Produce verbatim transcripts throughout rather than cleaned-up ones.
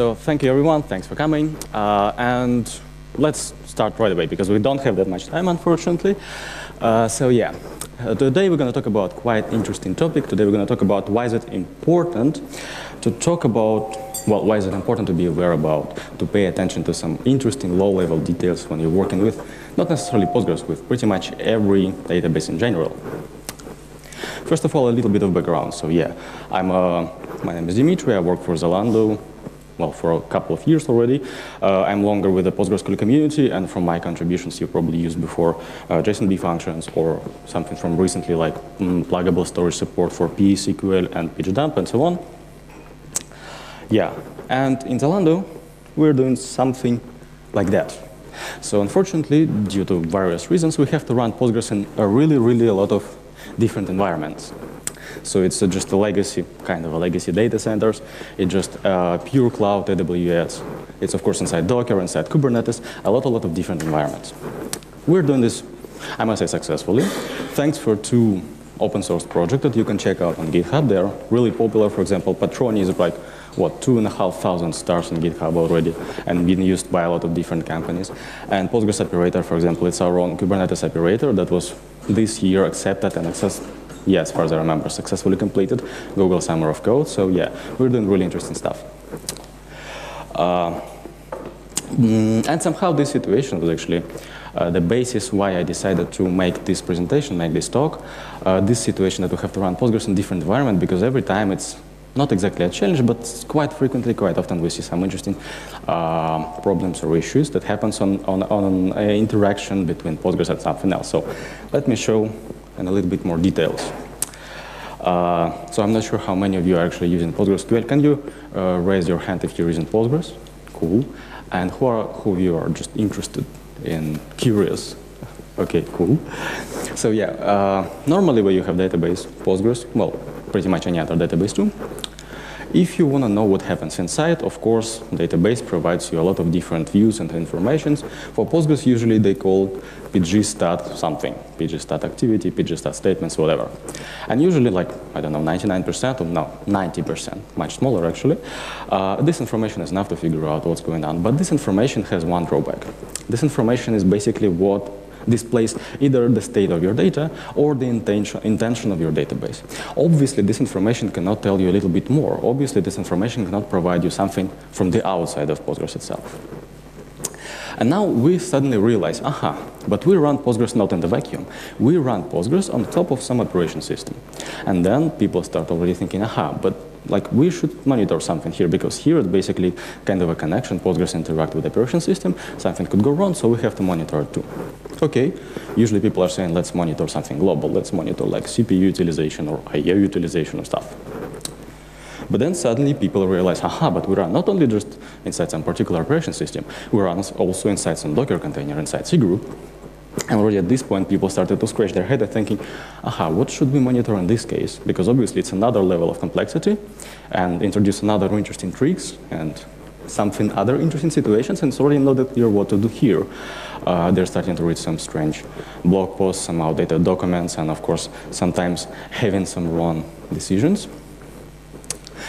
So thank you, everyone. Thanks for coming. Uh, and let's start right away, because we don't have that much time, unfortunately. Uh, so yeah, uh, today we're going to talk about quite interesting topic. Today we're going to talk about why is it important to talk about, well, why is it important to be aware about, to pay attention to some interesting low-level details when you're working with, not necessarily Postgres, with pretty much every database in general. First of all, a little bit of background. So yeah, I'm, uh, my name is Dimitri. I work for Zalando. Well, for a couple of years already. Uh, I'm longer with the PostgreSQL community, and from my contributions, you probably used before uh, JSONB functions or something from recently, like mm, pluggable storage support for psql and pg_dump and so on. Yeah, and in Zalando, we're doing something like that. So unfortunately, due to various reasons, we have to run Postgres in a really, really a lot of different environments. So it's uh, just a legacy, kind of a legacy data centers. It's just uh, pure cloud, A W S. It's, of course, inside Docker, inside Kubernetes, a lot, a lot of different environments. We're doing this, I must say, successfully, thanks for two open source projects that you can check out on GitHub. They're really popular. For example, Patroni is like, what, two and a half thousand stars on GitHub already and being used by a lot of different companies. And Postgres operator, for example, it's our own Kubernetes operator that was this year accepted and accessed. Yeah, as far as I remember, successfully completed Google Summer of Code. So yeah, we're doing really interesting stuff. Uh, and somehow this situation was actually uh, the basis why I decided to make this presentation, make this talk, uh, this situation that we have to run Postgres in different environment, because every time it's not exactly a challenge, but quite frequently, quite often we see some interesting uh, problems or issues that happens on, on, on an interaction between Postgres and something else. So let me show and a little bit more details. Uh, so I'm not sure how many of you are actually using PostgreSQL. Can you uh, raise your hand if you're using Postgres? Cool. And who, are, who of you are just interested and curious? OK, cool. So yeah, uh, normally when you have database, Postgres, well, pretty much any other database too. If you want to know what happens inside, of course, database provides you a lot of different views and informations. For Postgres, usually they call pgstat something, pgstat activity, pgstat statements, whatever. And usually, like, I don't know, ninety-nine percent or no, ninety percent, much smaller actually, uh, this information is enough to figure out what's going on. But this information has one drawback. This information is basically what displays either the state of your data or the intention, intention of your database. Obviously, this information cannot tell you a little bit more. Obviously, this information cannot provide you something from the outside of Postgres itself. And now we suddenly realize, aha, but we run Postgres not in the vacuum. We run Postgres on top of some operation system. And then people start already thinking, aha, but like we should monitor something here, because here it's basically kind of a connection. Postgres interact with the operation system. Something could go wrong, so we have to monitor it too. OK, usually people are saying, let's monitor something global. Let's monitor like C P U utilization or I O utilization or stuff. But then suddenly people realize, aha, but we run not only just inside some particular operation system, we run also inside some Docker container, inside Cgroup. And already at this point, people started to scratch their head and thinking, aha, what should we monitor in this case? Because obviously it's another level of complexity and introduce another interesting tricks and something other interesting situations, and it's already not that clear what to do here. Uh, they're starting to read some strange blog posts, some outdated documents, and of course, sometimes having some wrong decisions.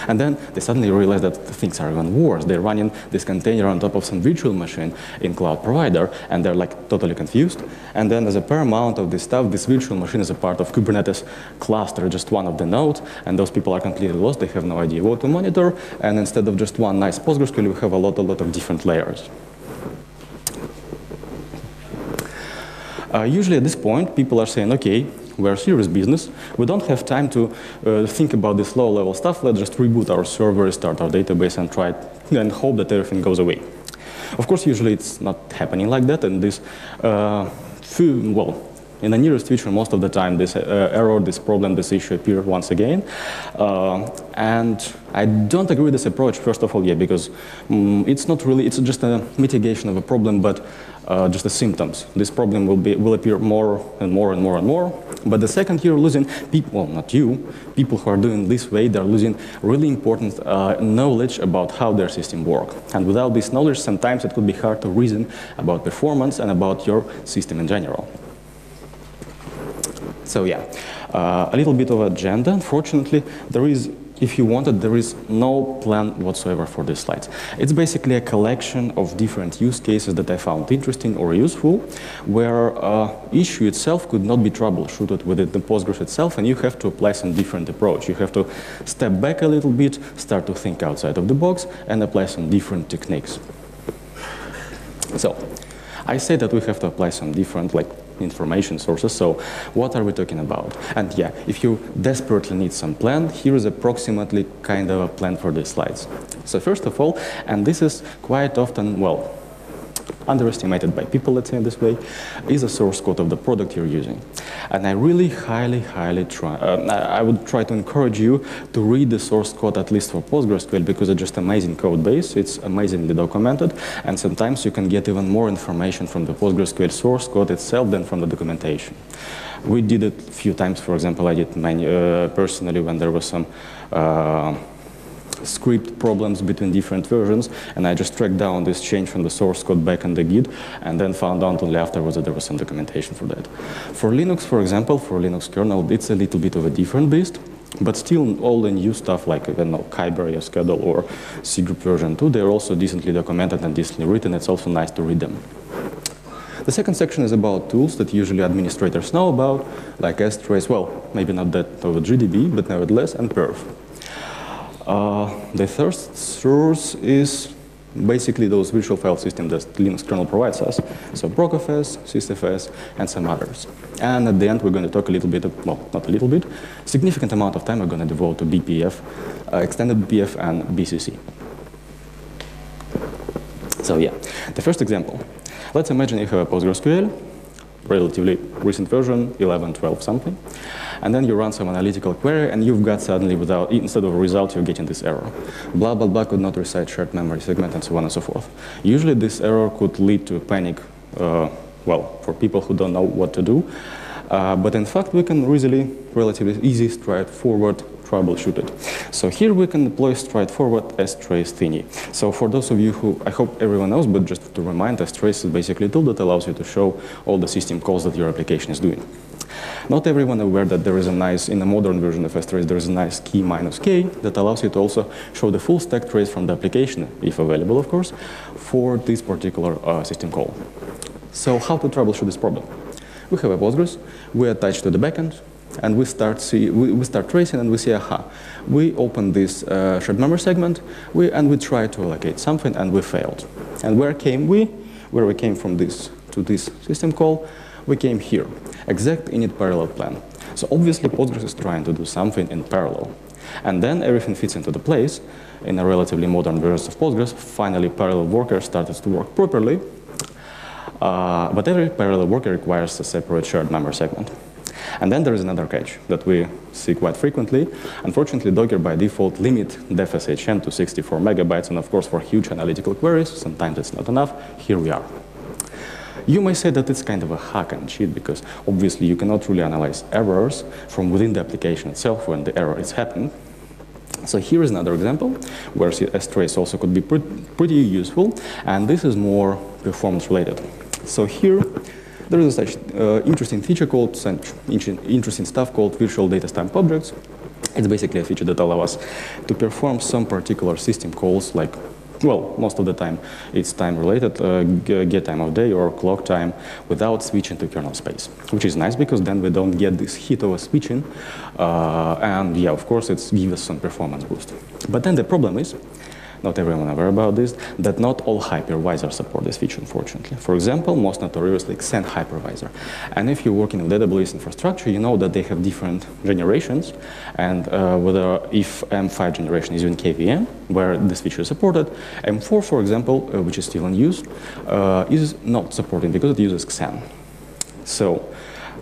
And then they suddenly realize that things are even worse. They're running this container on top of some virtual machine in cloud provider, and they're like totally confused. And then as a paramount of this stuff, this virtual machine is a part of Kubernetes cluster, just one of the nodes, and those people are completely lost. They have no idea what to monitor. And instead of just one nice PostgreSQL, we have a lot, a lot of different layers. Uh, usually at this point, people are saying, okay, we're serious business. We don't have time to uh, think about this low-level stuff. Let's just reboot our server, start our database, and try it, and hope that everything goes away. Of course, usually it's not happening like that. And this, uh, few, well, in the nearest future, most of the time, this uh, error, this problem, this issue appear once again. Uh, and I don't agree with this approach, first of all, yeah, because um, it's not really, it's just a mitigation of a problem, but uh, just the symptoms. This problem will, be, will appear more and more and more and more. But the second you're losing people, well, not you, people who are doing this way, they're losing really important uh, knowledge about how their system works. And without this knowledge, sometimes it could be hard to reason about performance and about your system in general. So yeah, uh, a little bit of agenda. Unfortunately, there is if you wanted, there is no plan whatsoever for these slides. It's basically a collection of different use cases that I found interesting or useful, where uh, issue itself could not be troubleshooted within the Postgres itself, and you have to apply some different approach. You have to step back a little bit, start to think outside of the box, and apply some different techniques. So, I say that we have to apply some different, like, information sources. So what are we talking about? And yeah, if you desperately need some plan, here is approximately kind of a plan for these slides. So first of all, and this is quite often, well, underestimated by people, let's say it this way, is a source code of the product you're using. And I really highly, highly try, uh, I would try to encourage you to read the source code, at least for PostgreSQL, because it's just amazing code base, it's amazingly documented, and sometimes you can get even more information from the PostgreSQL source code itself than from the documentation. We did it a few times, for example, I did many, uh, personally when there was some uh, script problems between different versions, and I just tracked down this change from the source code back in the Git, and then found out only afterwards that there was some documentation for that. For Linux, for example, for Linux kernel, it's a little bit of a different beast, but still all the new stuff like, I don't know, Kyber, your schedule, or Cgroup version two, they're also decently documented and decently written. It's also nice to read them. The second section is about tools that usually administrators know about, like strace, well, maybe not that of G D B, but nevertheless, and perf. Uh, the third source is basically those virtual file systems that Linux kernel provides us. So procfs, sysfs, and some others. And at the end, we're going to talk a little bit, of, well, not a little bit, significant amount of time we're going to devote to B P F, uh, extended B P F, and B C C. So yeah, the first example. Let's imagine you have a PostgreSQL, relatively recent version, eleven, twelve, something. And then you run some analytical query, and you've got suddenly, without, instead of a result, you're getting this error. Blah, blah, blah, could not recite shared memory segment, and so on and so forth. Usually, this error could lead to a panic, uh, well, for people who don't know what to do. Uh, but in fact, we can easily, relatively easy, straightforward troubleshoot it. So here we can deploy straightforward strace thingy. So for those of you who, I hope everyone knows, but just to remind, strace is basically a tool that allows you to show all the system calls that your application is doing. Not everyone aware that there is a nice, in the modern version of strace, there is a nice key minus K that allows you to also show the full stack trace from the application, if available, of course, for this particular uh, system call. So how to troubleshoot this problem? We have a Postgres, we attach to the backend, and we start, see, we, we start tracing, and we see, aha, we open this uh, shared memory segment, we, and we try to allocate something, and we failed. And where came we? Where we came from this to this system call, we came here. Exact init parallel plan. So obviously, Postgres is trying to do something in parallel. And then everything fits into the place. In a relatively modern version of Postgres, finally, parallel worker started to work properly. Uh, but every parallel worker requires a separate shared memory segment. And then there is another catch that we see quite frequently. Unfortunately, Docker by default limits def S H N to sixty-four megabytes, and of course, for huge analytical queries, sometimes it's not enough. Here we are. You may say that it's kind of a hack and cheat, because obviously you cannot really analyze errors from within the application itself when the error is happening. So here is another example where strace also could be pretty useful, and this is more performance related. So here, there is such uh, interesting feature called, some interesting stuff called virtual data stamp objects. It's basically a feature that allows us to perform some particular system calls, like, well, most of the time it's time related, uh, get time of day or clock time, without switching to kernel space, which is nice because then we don't get this hit over switching. Uh, and yeah, of course, it gives us some performance boost. But then the problem is, not everyone aware about this, that not all hypervisors support this feature, unfortunately. For example, most notoriously Xen hypervisor. And if you're working with A W S infrastructure, you know that they have different generations. And uh, whether if M five generation is in K V M, where this feature is supported, M four, for example, uh, which is still in use, uh, is not supported because it uses Xen. So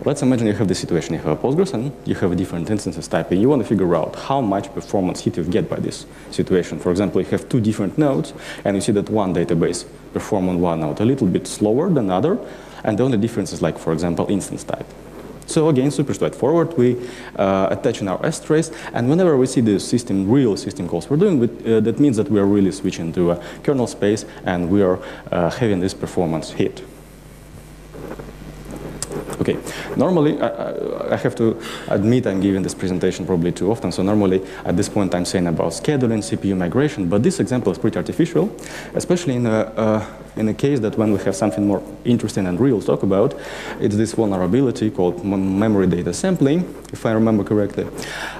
let's imagine you have this situation. You have a Postgres, and you have a different instances type, and you want to figure out how much performance hit you get by this situation. For example, you have two different nodes, and you see that one database performs on one node a little bit slower than another, and the only difference is, like, for example, instance type. So again, super straightforward. We uh, attach in our strace, and whenever we see the system, real system calls we're doing, with, uh, that means that we are really switching to a kernel space, and we are uh, having this performance hit. Okay, normally, I, I have to admit I'm giving this presentation probably too often, so normally at this point I'm saying about scheduling, C P U migration, but this example is pretty artificial, especially in a, uh, in a case that when we have something more interesting and real to talk about, it's this vulnerability called memory data sampling, if I remember correctly.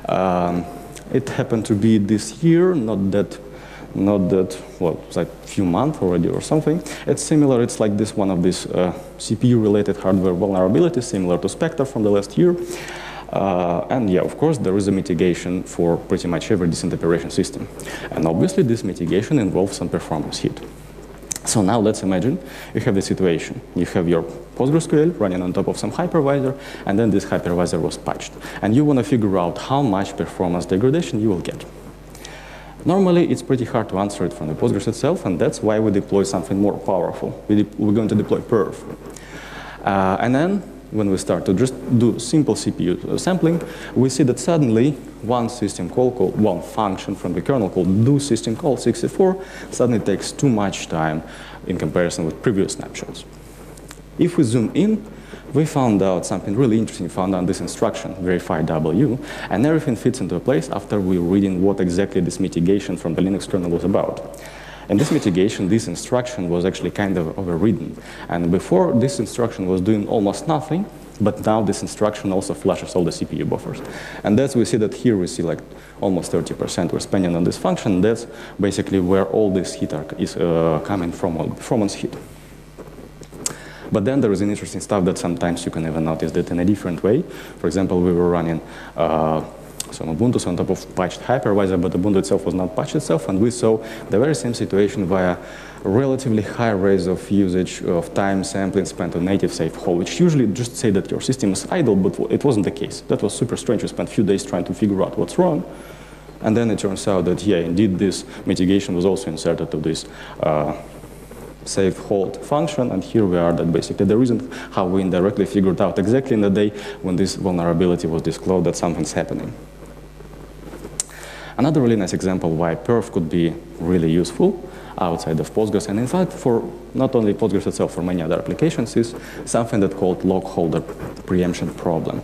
Um, it happened to be this year, not that Not that, well, it's like a few months already or something. It's similar, it's like this one of these uh, C P U-related hardware vulnerabilities, similar to Spectre from the last year. Uh, and yeah, of course, there is a mitigation for pretty much every decent operation system. And obviously, this mitigation involves some performance hit. So now let's imagine you have the situation. You have your PostgreSQL running on top of some hypervisor, and then this hypervisor was patched. And you want to figure out how much performance degradation you will get. Normally, it's pretty hard to answer it from the Postgres itself, and that's why we deploy something more powerful. We we're going to deploy perf. Uh, and then, when we start to just do simple C P U sampling, we see that suddenly one system call, called one function from the kernel called do system call sixty-four suddenly takes too much time in comparison with previous snapshots. If we zoom in, we found out something really interesting. We found out this instruction, verify W, and everything fits into place after we're reading what exactly this mitigation from the Linux kernel was about. And this mitigation, this instruction was actually kind of overridden. And before, this instruction was doing almost nothing, but now this instruction also flushes all the C P U buffers. And that's, we see that here we see like almost thirty percent we're spending on this function. That's basically where all this hit are, is uh, coming from, all performance hit. But then there is an interesting stuff that sometimes you can even notice that in a different way. For example, we were running uh, some Ubuntu on top of patched hypervisor, but Ubuntu itself was not patched itself, and we saw the very same situation via relatively high rates of usage of time sampling spent on native safe hole, which usually just say that your system is idle, but it wasn't the case. That was super strange. We spent a few days trying to figure out what's wrong, and then it turns out that, yeah, indeed, this mitigation was also inserted to this uh, save hold function, and here we are. That basically the reason how we indirectly figured out exactly in the day when this vulnerability was disclosed that something's happening. Another really nice example why perf could be really useful outside of Postgres, and in fact for not only Postgres itself, for many other applications, is something that's called log holder preemption problem.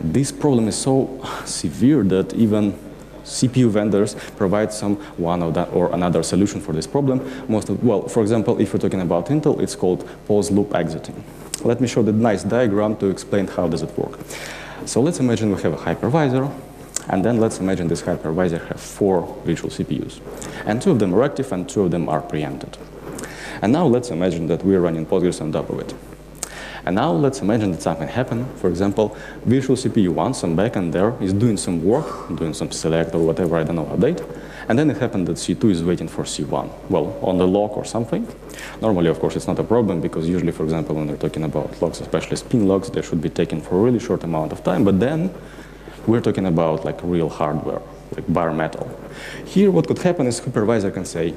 This problem is so severe that even C P U vendors provide some one or, that or another solution for this problem. Most of, well, for example, if we're talking about Intel, it's called pause loop exiting. Let me show the nice diagram to explain how does it work. So let's imagine we have a hypervisor, and then let's imagine this hypervisor has four virtual C P Us, and two of them are active and two of them are preempted. And now let's imagine that we're running Postgres on top of it. And now let's imagine that something happened. For example, virtual C P U one, some backend there, is doing some work, doing some select or whatever, I don't know, update. And then it happened that C two is waiting for C one, well, on the log or something. Normally, of course, it's not a problem because usually, for example, when we're talking about logs, especially spin logs, they should be taken for a really short amount of time. But then we're talking about like real hardware, like bare metal. Here, what could happen is hypervisor can say,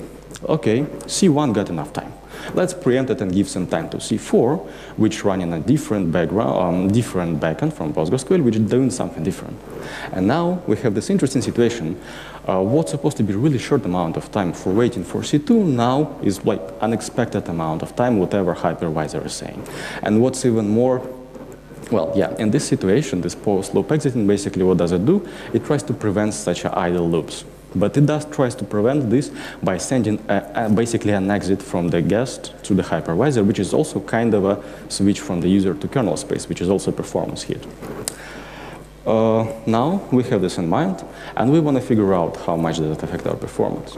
okay, C one got enough time. Let's preempt it and give some time to C four, which run in a different background, um, different backend from PostgreSQL, which is doing something different. And now we have this interesting situation. Uh, what's supposed to be really short amount of time for waiting for C two now is like unexpected amount of time, whatever hypervisor is saying. And what's even more, well, yeah, in this situation, this pause loop exiting, basically what does it do? It tries to prevent such idle loops. But it does tries to prevent this by sending a, a basically an exit from the guest to the hypervisor, which is also kind of a switch from the user to kernel space, which is also a performance hit. Uh, now we have this in mind, and we want to figure out how much does it affect our performance.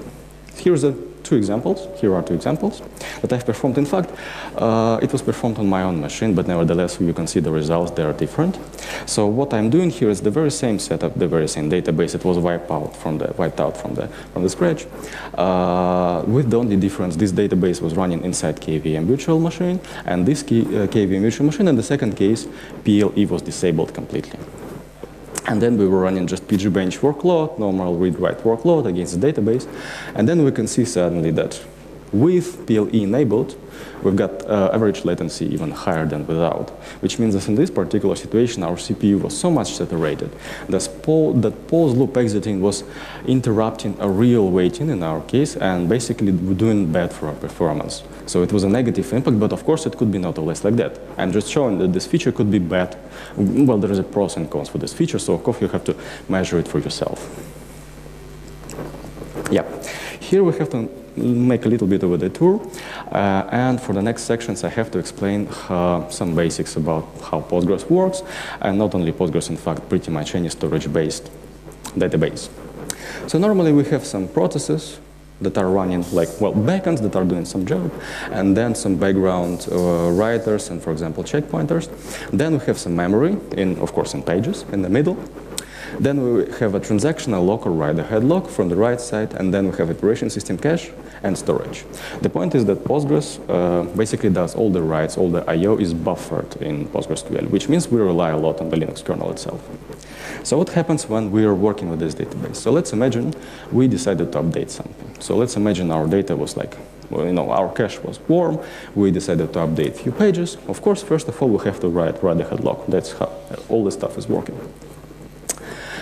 Here's a, two examples. Here are two examples that I've performed. In fact, uh, it was performed on my own machine, but nevertheless, you can see the results. They are different. So what I'm doing here is the very same setup, the very same database. It was wiped out from the wiped out from the from the scratch. Uh, with the only difference, this database was running inside K V M virtual machine, and this key, uh, K V M virtual machine. In the second case, P L E was disabled completely. And then we were running just pgbench workload, normal read-write workload against the database. And then we can see suddenly that With P L E enabled, we've got uh, average latency even higher than without, which means that in this particular situation, our C P U was so much saturated that pause loop exiting was interrupting a real waiting in our case and basically doing bad for our performance. So it was a negative impact, but of course it could be not always like that. And just showing that this feature could be bad, well, there is a pros and cons for this feature, so of course you have to measure it for yourself. Yeah, here we have to make a little bit of a detour, uh, and for the next sections I have to explain uh, some basics about how Postgres works, and not only Postgres, in fact, pretty much any storage-based database. So normally we have some processes that are running, like, well, backends that are doing some job, and then some background uh, writers and, for example, check pointers. Then we have some memory, in, of course, in pages, in the middle. Then we have a transactional lock or write-ahead lock from the right side, and then we have operation system cache and storage. The point is that Postgres uh, basically does all the writes, all the I O is buffered in PostgreSQL, which means we rely a lot on the Linux kernel itself. So what happens when we are working with this database? So let's imagine we decided to update something. So let's imagine our data was like, well, you know, our cache was warm, we decided to update a few pages. Of course, first of all, we have to write write-ahead lock. That's how all this stuff is working.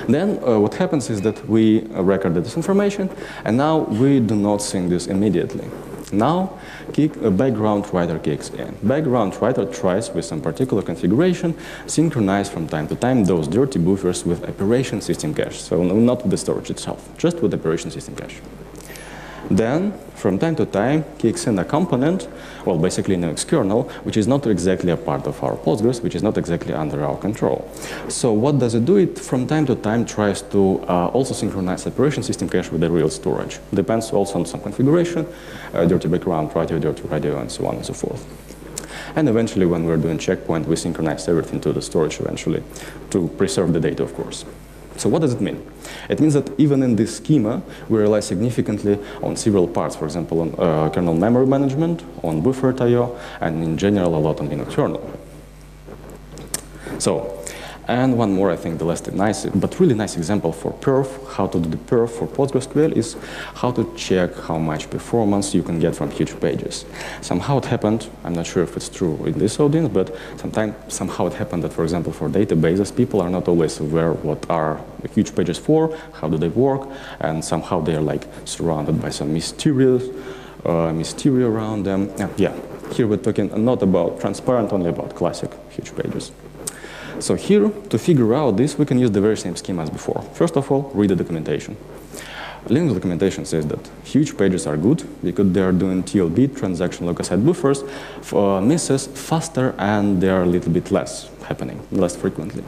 Then uh, what happens is that we uh, recorded this information, and now we do not sync this immediately. Now, kick, uh, background writer kicks in. Background writer tries, with some particular configuration, synchronize from time to time those dirty buffers with operation system cache. So no, not with the storage itself, just with operation system cache. Then, from time to time, kicks in a component, well, basically an external, which is not exactly a part of our Postgres, which is not exactly under our control. So what does it do? It, from time to time, tries to uh, also synchronize operation system cache with the real storage. Depends also on some configuration, uh, dirty background, radio, dirty radio, and so on and so forth. And eventually, when we're doing checkpoint, we synchronize everything to the storage eventually, to preserve the data, of course. So what does it mean? It means that even in this schema, we rely significantly on several parts, for example, on uh, kernel memory management, on buffered I O, and in general, a lot on Linux kernel. So, and one more, I think, the last nice, but really nice example for perf, how to do the perf for PostgreSQL is how to check how much performance you can get from huge pages. Somehow it happened, I'm not sure if it's true in this audience, but sometime, somehow it happened that, for example, for databases, people are not always aware what are huge pages for, how do they work, and somehow they're like surrounded by some mysterious, uh, mystery around them. Yeah, yeah, here we're talking not about transparent, only about classic huge pages. So here, to figure out this, we can use the very same schema as before. First of all, read the documentation. Linux documentation says that huge pages are good because they are doing T L B, transaction lock-aside buffers, for misses faster, and they are a little bit less happening, less frequently.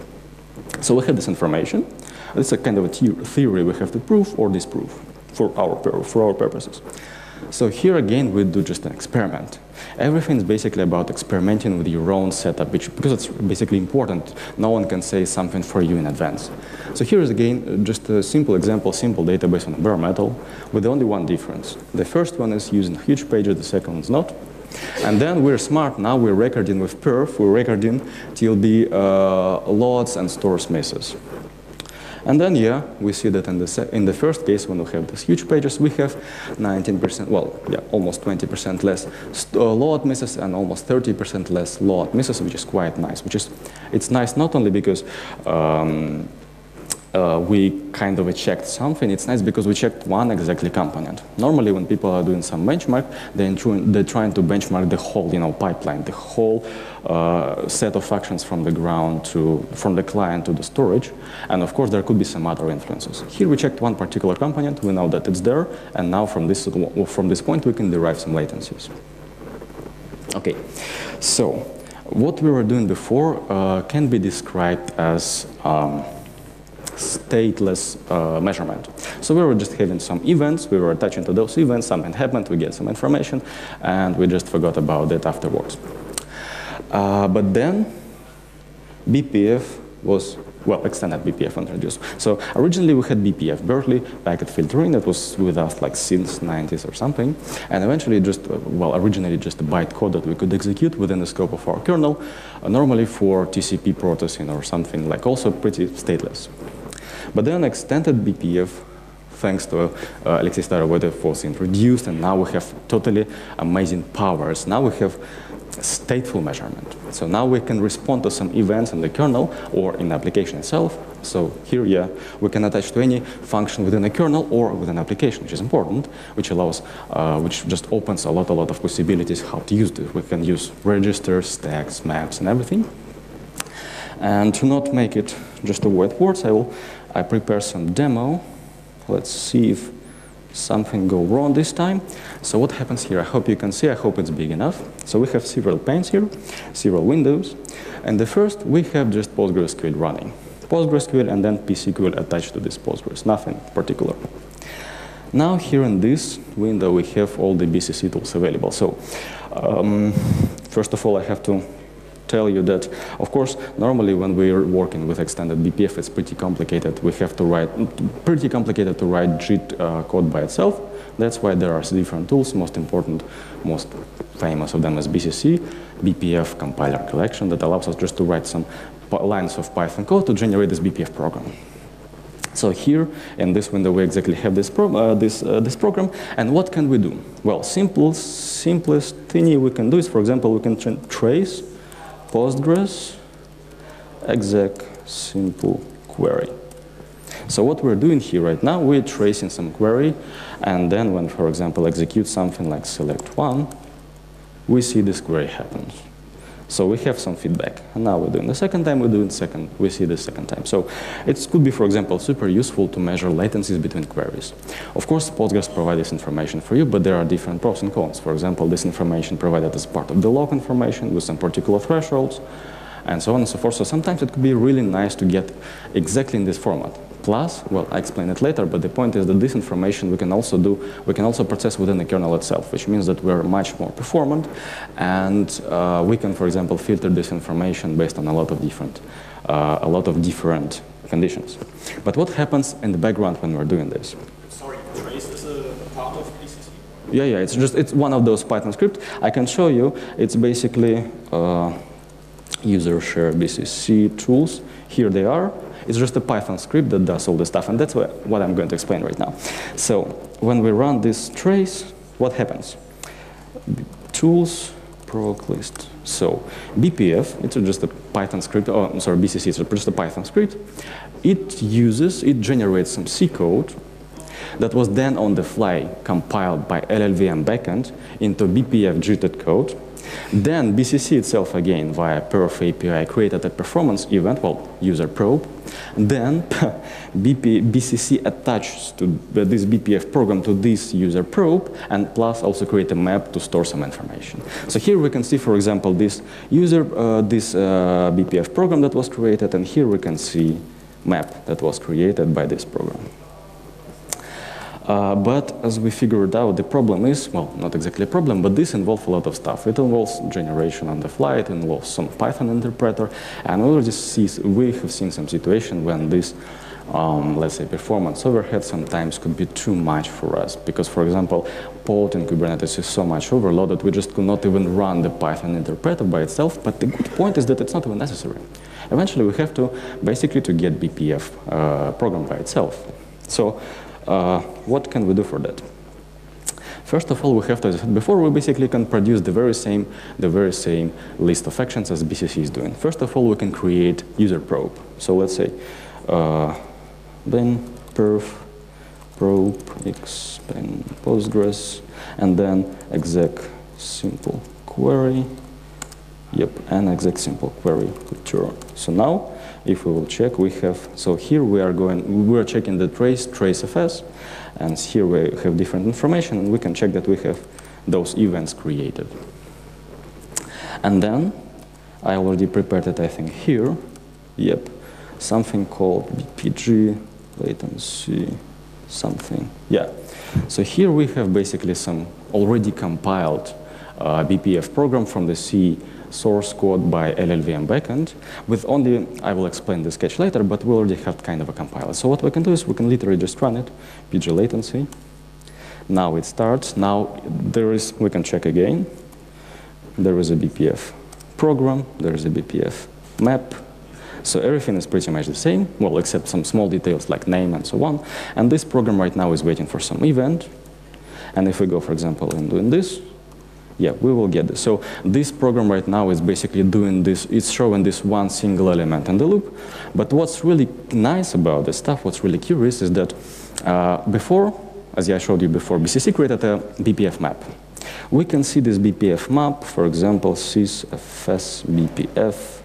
So we have this information. It's a kind of a theory we have to prove or disprove for our, for our purposes. So here again, we do just an experiment. Everything is basically about experimenting with your own setup, which, because it's basically important, no one can say something for you in advance. So here is again just a simple example, simple database on bare metal, with only one difference. The first one is using huge pages, the second is not. And then we're smart now, we're recording with perf, we're recording T L B uh, loads and stores misses. And then, yeah, we see that in the, in the first case, when we have these huge pages, we have nineteen percent, well, yeah, almost twenty percent less uh, load misses and almost thirty percent less load misses, which is quite nice. Which is, it's nice not only because um, uh, we kind of checked something, it's nice because we checked one exactly component. Normally, when people are doing some benchmark, they're, they're trying to benchmark the whole, you know, pipeline, the whole Uh, set of actions from the ground to, from the client to the storage, and of course there could be some other influences. Here we checked one particular component, we know that it's there, and now from this, from this point we can derive some latencies. Okay, so what we were doing before uh, can be described as um, stateless uh, measurement. So we were just having some events, we were attaching to those events, something happened, we get some information, and we just forgot about it afterwards. Uh, but then B P F was, well, extended B P F introduced. So originally we had B P F, Berkeley packet filtering, that was with us like since nineties or something. And eventually just, well, originally just a bytecode that we could execute within the scope of our kernel, uh, normally for T C P processing or something like also pretty stateless. But then extended B P F thanks to uh, Alexei Starovoitov, was introduced, and now we have totally amazing powers. Now we have stateful measurement. So now we can respond to some events in the kernel or in the application itself. So here, yeah, we can attach to any function within a kernel or within an application, which is important, which allows, uh, which just opens a lot, a lot of possibilities how to use this. We can use registers, stacks, maps, and everything. And to not make it just a white words, I will, I prepare some demo. Let's see if something go wrong this time. So what happens here? I hope you can see, I hope it's big enough. So we have several panes here, several windows. And the first, we have just PostgreSQL running. PostgreSQL and then P S Q L attached to this Postgres, nothing particular. Now here in this window, we have all the B C C tools available. So um, first of all, I have to tell you that, of course, normally when we're working with extended B P F, it's pretty complicated. We have to write, pretty complicated to write Git uh, code by itself. That's why there are different tools. Most important, most famous of them is B C C, B P F compiler collection, that allows us just to write some lines of Python code to generate this B P F program. So here in this window, we exactly have this pro uh, this uh, this program, and what can we do? Well, simple, simplest thing we can do is, for example, we can tra trace Postgres exec simple query. So what we're doing here right now, we're tracing some query, and then when, for example, execute something like select one, we see this query happens. So we have some feedback, and now we're doing the second time, we're doing second, we see the second time. So it could be, for example, super useful to measure latencies between queries. Of course, Postgres provides this information for you, but there are different pros and cons. For example, this information provided as part of the log information with some particular thresholds, and so on and so forth. So sometimes it could be really nice to get exactly in this format. Plus, well, I explain it later, but the point is that this information we can also do, we can also process within the kernel itself, which means that we're much more performant, and uh, we can, for example, filter this information based on a lot of different, uh, a lot of different conditions. But what happens in the background when we're doing this? Sorry, trace is a part of B C C? Yeah, yeah, it's just, it's one of those Python scripts. I can show you, it's basically uh, user share B C C tools. Here they are. It's just a Python script that does all the stuff, and that's what I'm going to explain right now. So when we run this trace, what happens? Tools, proc list. So B P F, it's just a Python script, oh, I'm sorry, B C C, it's just a Python script. It uses, it generates some C code that was then on the fly compiled by L L V M backend into B P F G T code. Then B C C itself, again, via perf A P I, created a performance event, well, user probe. Then B C C attaches to this B P F program to this user probe, and plus also create a map to store some information. So here we can see, for example, this user, uh, this uh, B P F program that was created, and here we can see map that was created by this program. Uh, but as we figured out, the problem is, well, not exactly a problem, but this involves a lot of stuff. It involves generation on the fly, it involves some Python interpreter, and we already see, we have seen some situation when this, um, let's say, performance overhead sometimes could be too much for us. Because, for example, pod in Kubernetes is so much overloaded, we just could not even run the Python interpreter by itself, but the good point is that it's not even necessary. Eventually, we have to, basically, to get B P F uh, program by itself. So, Uh, what can we do for that? First of all, we have to, as I said before, we basically can produce the very same, the very same list of actions as B C C is doing. First of all, we can create user probe. So let's say, uh, then perf probe explain Postgres, and then exec simple query. Yep, and exec simple query return. So now, if we will check, we have, so here we are going, we are checking the trace, trace F S, and here we have different information, and we can check that we have those events created. And then, I already prepared it, I think, here, yep, something called B P G, latency, something, yeah. So here we have basically some already compiled uh, B P F program from the C source code by L L V M backend with only, I will explain the sketch later, but we already have kind of a compiler. So what we can do is we can literally just run it, pg latency. Now it starts, now there is, we can check again. There is a B P F program, there is a B P F map, So everything is pretty much the same, well, except some small details like name and so on. And this program right now is waiting for some event. And if we go, for example, in doing this, yeah, we will get this. So this program right now is basically doing this, it's showing this one single element in the loop. But what's really nice about this stuff, what's really curious is that uh, before, as I showed you before, B C C created a B P F map. We can see this B P F map, for example, trace F S B P F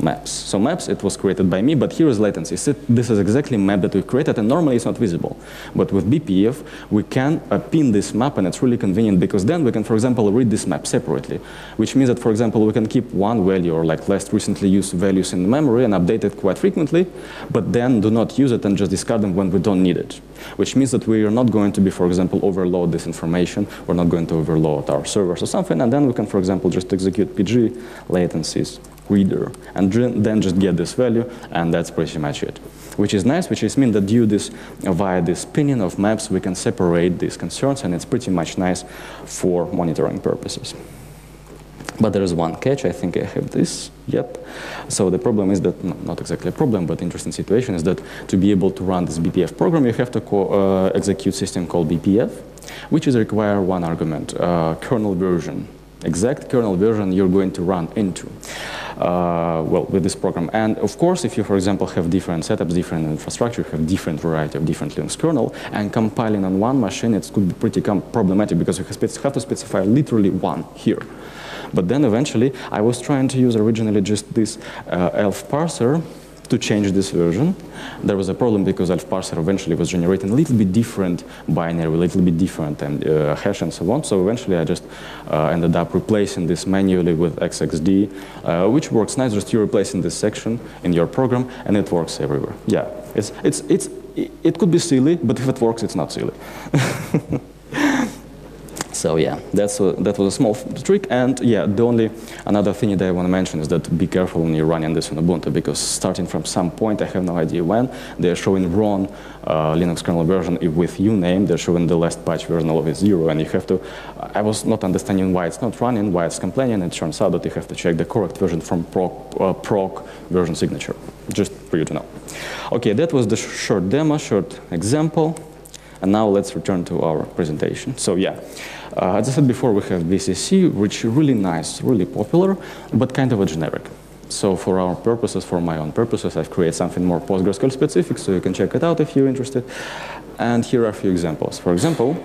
maps. So maps, it was created by me, but here is latency. This is exactly map that we created, and normally it's not visible. But with B P F, we can uh, pin this map, and it's really convenient because then we can, for example, read this map separately, which means that, for example, we can keep one value or like last recently used values in memory and update it quite frequently, but then do not use it and just discard them when we don't need it, which means that we are not going to be, for example, overload this information. We're not going to overload our servers or something, and then we can, for example, just execute pg latencies reader, and then just get this value, and that's pretty much it. Which is nice, which is mean that due this uh, via this pinning of maps, we can separate these concerns, and it's pretty much nice for monitoring purposes. But there is one catch. I think I have this. Yep. So the problem is that, no, not exactly a problem, but interesting situation is that to be able to run this B P F program, you have to co uh, execute system called B P F, which is require one argument, uh, kernel version. Exact kernel version you're going to run into, uh, well, with this program. And of course, if you, for example, have different setups, different infrastructure, have different variety of different Linux kernel, and compiling on one machine, it could be pretty problematic because you have to specify literally one here. But then eventually, I was trying to use originally just this uh, E L F parser to change this version. There was a problem because E L F parser eventually was generating a little bit different binary, a little bit different and, uh, hash and so on. So eventually I just uh, ended up replacing this manually with X X D, uh, which works nice. Just you're replacing this section in your program and it works everywhere. Yeah, it's, it's, it's, it could be silly, but if it works, it's not silly. So yeah, that's a, that was a small trick. And yeah, the only another thing that I want to mention is that be careful when you're running this on Ubuntu, because starting from some point, I have no idea when, they're showing wrong uh, Linux kernel version with uname. They're showing the last patch version always zero, and you have to, I was not understanding why it's not running, why it's complaining. It turns out that you have to check the correct version from proc, uh, proc version signature, just for you to know. Okay, that was the sh short demo, short example. And now let's return to our presentation. So yeah, uh, as I said before, we have B C C, which is really nice, really popular, but kind of a generic. So for our purposes, for my own purposes, I've created something more PostgreSQL specific, so you can check it out if you're interested. And here are a few examples. For example,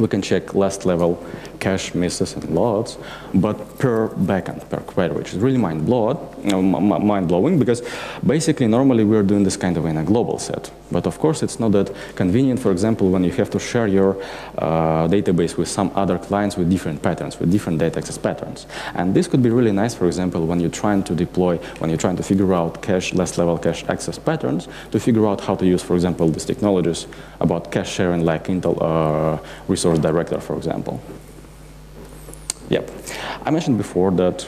we can check last level cache misses and loads, but per backend, per query, which is really mind-blowing because basically normally we're doing this kind of in a global set. But of course it's not that convenient, for example, when you have to share your uh, database with some other clients with different patterns, with different data access patterns. And this could be really nice, for example, when you're trying to deploy, when you're trying to figure out cache, last level cache access patterns, to figure out how to use, for example, these technologies about cache sharing like Intel uh, resource director, for example. Yep, I mentioned before that,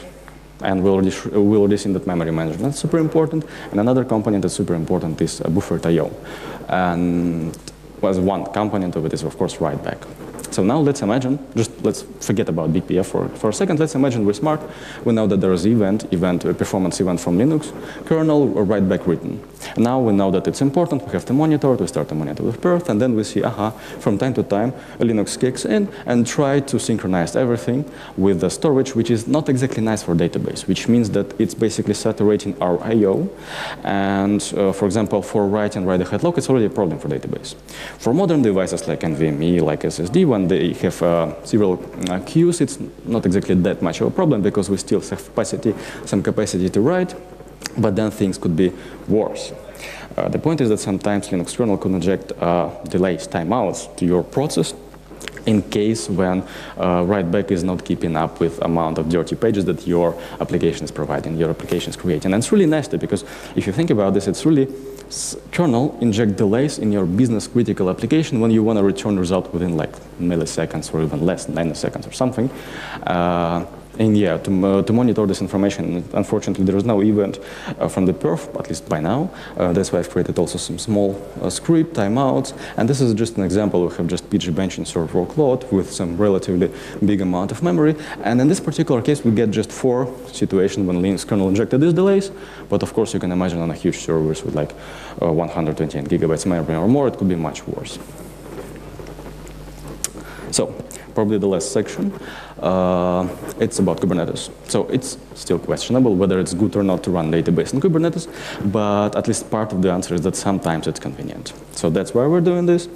and we already, sh we already seen that memory management is super important, and another component that's super important is uh, buffered I O. And was one component of it is, of course, write back. So now let's imagine, just let's forget about B P F for, for a second, let's imagine we're smart, we know that there is event, event, uh, performance event from Linux, kernel, or write back written. And now we know that it's important, we have to monitor it, we start to monitor with perf, and then we see, aha, from time to time, Linux kicks in and try to synchronize everything with the storage, which is not exactly nice for database, which means that it's basically saturating our I O. And uh, for example, for write and write ahead lock, it's already a problem for database. For modern devices like N V M e, like S S D, when they have uh, several uh, queues, it's not exactly that much of a problem because we still have capacity, some capacity to write, but then things could be worse. Uh, the point is that sometimes Linux kernel could inject uh, delays, timeouts to your process in case when uh, write-back is not keeping up with amount of dirty pages that your application is providing, your application is creating. And it's really nasty because if you think about this, it's really kernel inject delays in your business critical application when you want to return result within like milliseconds or even less, nanoseconds or something. Uh, And yeah, to, uh, to monitor this information, unfortunately, there is no event uh, from the perf, at least by now. Uh, that's why I've created also some small uh, script timeouts. And this is just an example. We have just pgbenching serve workload with some relatively big amount of memory. And in this particular case, we get just four situations when Linux kernel injected these delays. But of course, you can imagine on a huge servers with like uh, one hundred twenty-eight gigabytes memory or more, it could be much worse. So, probably the last section, uh, it's about Kubernetes. So it's still questionable whether it's good or not to run database in Kubernetes, but at least part of the answer is that sometimes it's convenient. So that's why we're doing this.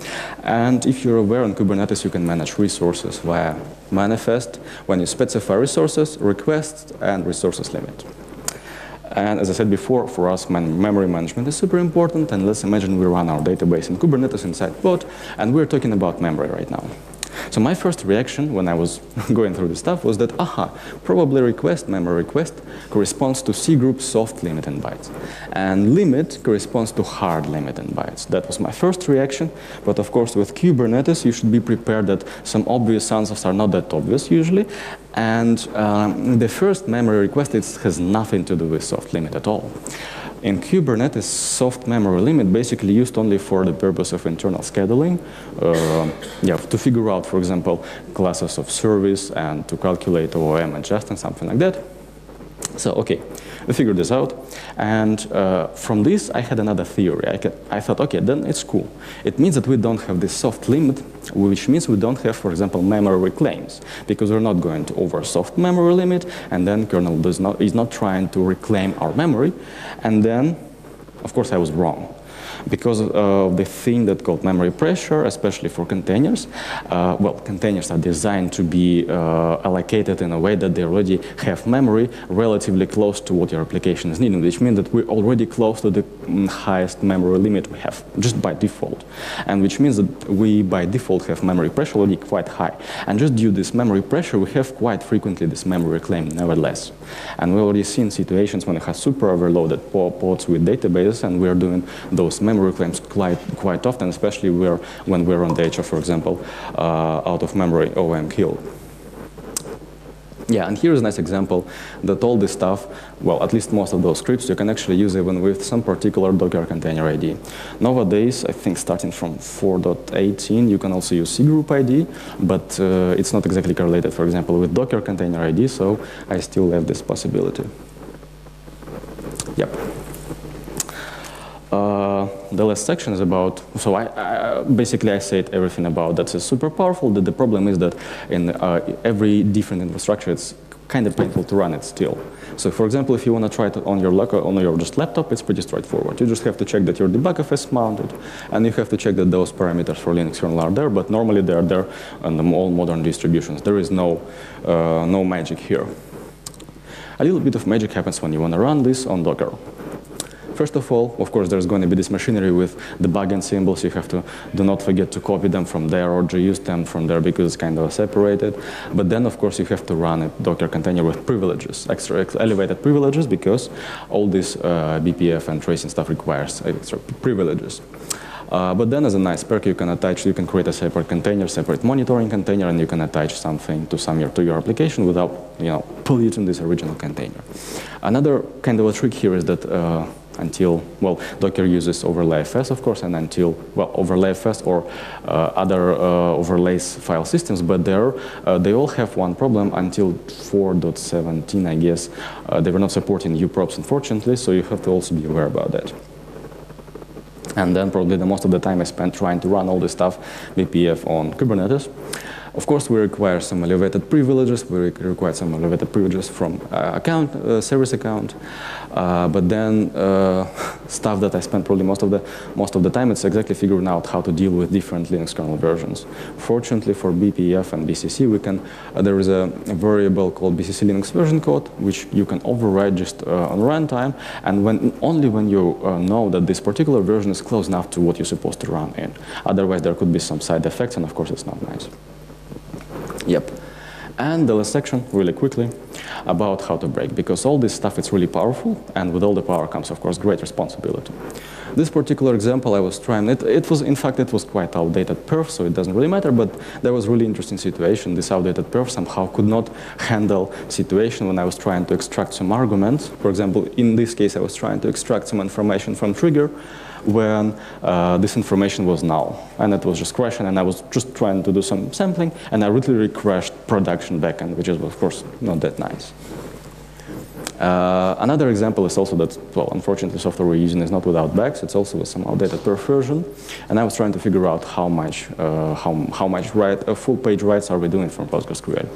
And if you're aware in Kubernetes, you can manage resources via manifest when you specify resources, requests, and resources limit. And as I said before, for us, memory management is super important. And let's imagine we run our database in Kubernetes inside pod, and we're talking about memory right now. So my first reaction when I was going through this stuff was that, aha, probably request, memory request, corresponds to Cgroup soft limit in bytes. And limit corresponds to hard limit in bytes. That was my first reaction. But of course, with Kubernetes, you should be prepared that some obvious answers are not that obvious usually. And um, the first memory request, it has nothing to do with soft limit at all. In Kubernetes, soft memory limit basically used only for the purpose of internal scheduling, uh, yeah, to figure out, for example, classes of service and to calculate O O M adjustment, something like that. So, okay, we figured this out. And uh, from this, I had another theory. I, could, I thought, okay, then it's cool. It means that we don't have this soft limit, which means we don't have, for example, memory claims, because we're not going to over soft memory limit, and then kernel does not, is not trying to reclaim our memory. And then, of course, I was wrong. Because of the thing that called memory pressure, especially for containers, uh, well, containers are designed to be uh, allocated in a way that they already have memory relatively close to what your application is needing, which means that we're already close to the highest memory limit we have, just by default. And which means that we, by default, have memory pressure already quite high. And just due to this memory pressure, we have quite frequently this memory claim, nevertheless. And we've already seen situations when we have super overloaded pods with databases, and we're doing those memory claims quite, quite often, especially where, when we're on the edge of, for example, uh, out of memory O O M kill. Yeah, and here's a nice example that all this stuff, well, at least most of those scripts, you can actually use even with some particular Docker container I D. Nowadays, I think starting from four point eighteen, you can also use Cgroup I D, but uh, it's not exactly correlated, for example, with Docker container I D, so I still have this possibility. Yep. Uh, the last section is about, so I, I, basically I said everything about that's super powerful, that the problem is that in uh, every different infrastructure it's kind of painful to run it still. So for example, if you want to try it on your, on your just laptop, it's pretty straightforward. You just have to check that your debug F S is mounted, and you have to check that those parameters for Linux kernel are there, but normally they are there on the, all modern distributions. There is no, uh, no magic here. A little bit of magic happens when you want to run this on Docker. First of all, of course, there's going to be this machinery with debugging symbols. You have to do not forget to copy them from there or to use them from there because it's kind of separated. But then, of course, you have to run a Docker container with privileges, extra elevated privileges, because all this uh, B P F and tracing stuff requires extra privileges. Uh, but then, as a nice perk, you can attach, you can create a separate container, separate monitoring container, and you can attach something to some your to your application without, you know, polluting this original container. Another kind of a trick here is that. Uh, Until, well, Docker uses overlayFS, of course, and until, well, overlayFS or uh, other uh, overlays file systems, but they're, uh, they all have one problem until four point seventeen, I guess. Uh, they were not supporting uprops, unfortunately, so you have to also be aware about that. And then probably the most of the time I spent trying to run all this stuff, B P F on Kubernetes. Of course, we require some elevated privileges. We require some elevated privileges from uh, account, uh, service account. Uh, but then uh, stuff that I spend probably most of the most of the time, it's exactly figuring out how to deal with different Linux kernel versions. Fortunately for B P F and B C C, we can uh, there is a variable called B C C Linux version code, which you can override just uh, on runtime, and when only when you uh, know that this particular version is close enough to what you're supposed to run in. Otherwise, there could be some side effects, and of course, it's not nice. Yep. And the last section, really quickly, about how to break, because all this stuff is really powerful, and with all the power comes, of course, great responsibility. This particular example I was trying, it, it was, in fact, it was quite outdated perf, so it doesn't really matter, but there was a really interesting situation. This outdated perf somehow could not handle situation when I was trying to extract some arguments. For example, in this case, I was trying to extract some information from trigger when uh, this information was null, and it was just crashing, and I was just trying to do some sampling, and I literally crashed production backend, which is, of course, not that nice. Uh, another example is also that, well, unfortunately, software we're using is not without bugs. It's also with some outdated perf version, and I was trying to figure out how much, uh, how how much write, uh, full page writes are we doing from PostgreSQL.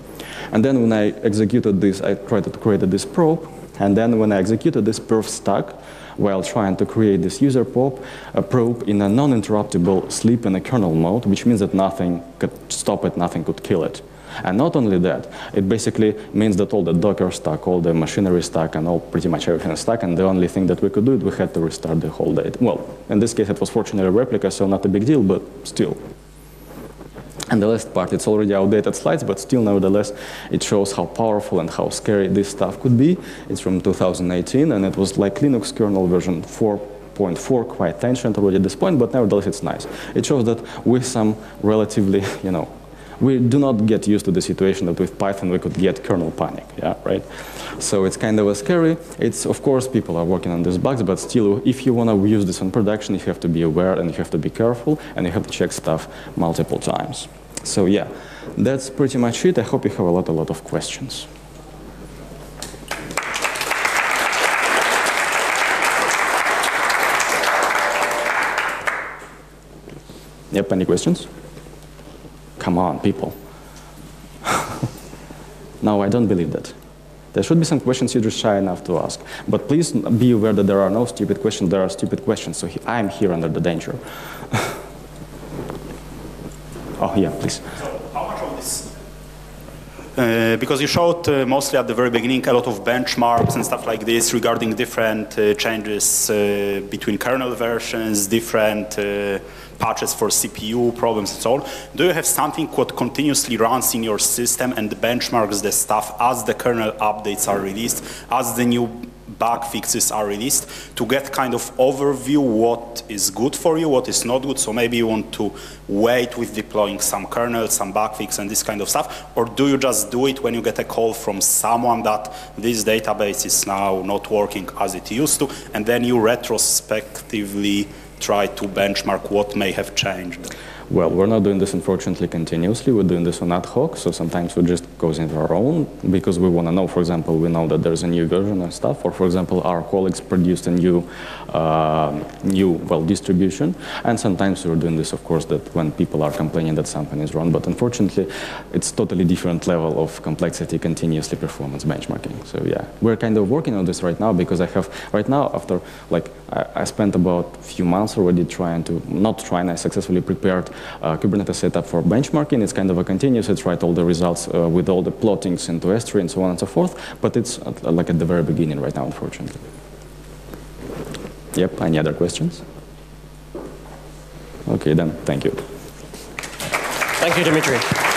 And then when I executed this, I tried to create this probe, and then when I executed this perf stack, while trying to create this user pop, a probe in a non-interruptible sleep in a kernel mode, which means that nothing could stop it, nothing could kill it. And not only that, it basically means that all the Docker stack, all the machinery stack, and all pretty much everything is stuck, and the only thing that we could do is we had to restart the whole data. Well, in this case, it was fortunately a replica, so not a big deal, but still. And the last part, it's already outdated slides, but still, nevertheless, it shows how powerful and how scary this stuff could be. It's from two thousand eighteen, and it was like Linux kernel version four point four, quite ancient already at this point, but nevertheless, it's nice. It shows that with some relatively, you know, we do not get used to the situation that with Python we could get kernel panic, yeah, right? So it's kind of a scary. It's, of course, people are working on these bugs, but still, if you want to use this in production, you have to be aware and you have to be careful and you have to check stuff multiple times. So yeah, that's pretty much it. I hope you have a lot, a lot of questions. Yep, any questions? Come on, people. No, I don't believe that. There should be some questions you're just shy enough to ask. But please be aware that there are no stupid questions. There are stupid questions. So he, I'm here under the danger. Oh, yeah, please. So how much of this? Uh, because you showed uh, mostly at the very beginning a lot of benchmarks and stuff like this regarding different uh, changes uh, between kernel versions, different uh, patches for C P U problems and so on. Do you have something that continuously runs in your system and benchmarks the stuff as the kernel updates are released, as the new bug fixes are released, to get kind of overview what is good for you, what is not good? So maybe you want to wait with deploying some kernel, some bug fix and this kind of stuff, or do you just do it when you get a call from someone that this database is now not working as it used to, and then you retrospectively try to benchmark what may have changed? Well, we're not doing this, unfortunately, continuously. We're doing this on ad hoc, so sometimes we just go into our own because we want to know, for example, we know that there's a new version and stuff, or, for example, our colleagues produced a new, uh, new well, distribution. And sometimes we're doing this, of course, that when people are complaining that something is wrong, but unfortunately, it's totally different level of complexity, continuously performance benchmarking. So, yeah, we're kind of working on this right now because I have, right now, after, like, I, I spent about a few months already trying to, not trying, I successfully prepared Uh, Kubernetes setup for benchmarking. It's kind of a continuous. It's write all the results uh, with all the plottings into S three and so on and so forth. But it's at, like at the very beginning right now, unfortunately. Yep, any other questions? Okay, then, thank you. Thank you, Dimitri.